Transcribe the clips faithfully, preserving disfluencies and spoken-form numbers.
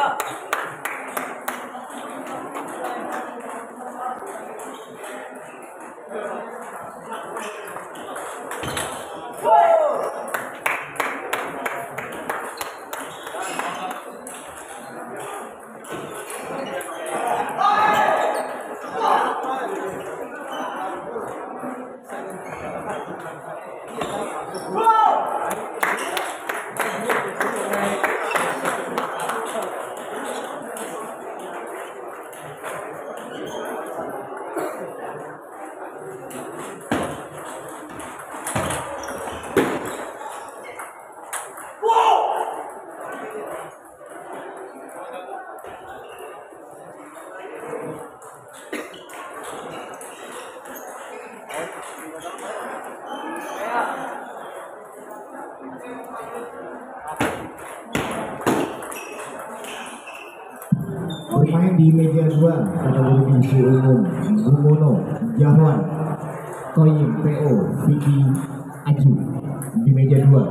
up. Main di media dua antara Biki, Umu, Umuno, Yahwan, Koyim, Po, Biki, Aji di media dua.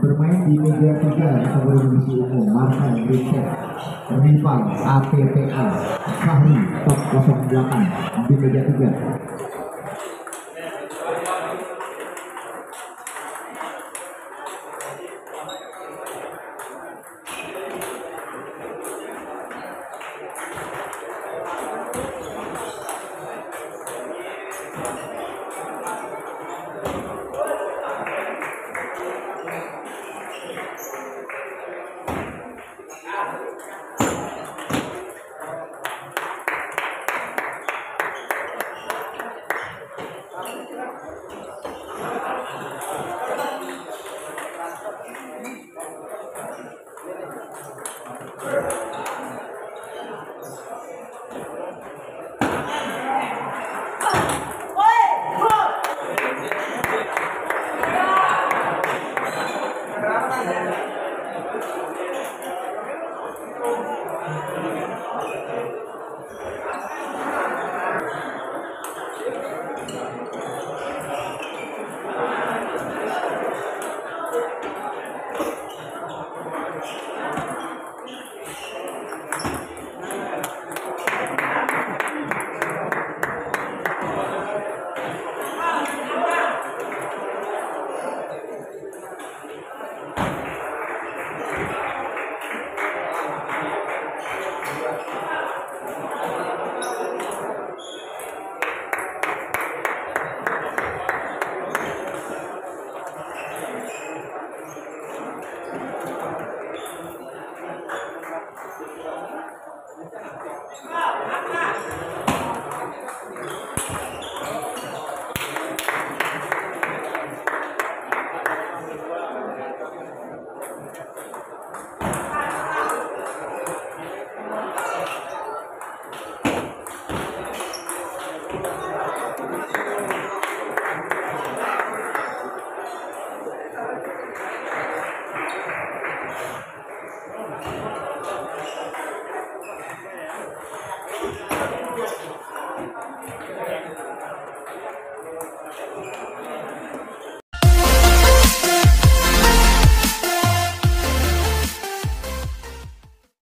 bermain di media tiga sebelum misi umum masa riset rival A T P A Kahri Top nol delapan di media tiga.